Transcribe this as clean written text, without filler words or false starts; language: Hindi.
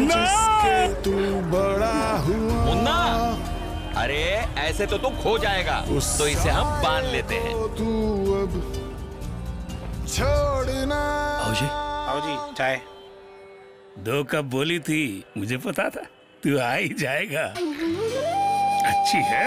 मुन्ना तू बड़ा हुआ। मुन्ना, अरे ऐसे तो तू खो जाएगा, तो इसे हम बांध लेते हैं। छोड़ना आओ जी चाय दो कप बोली थी, मुझे पता था तू आ ही जाएगा। अच्छी है।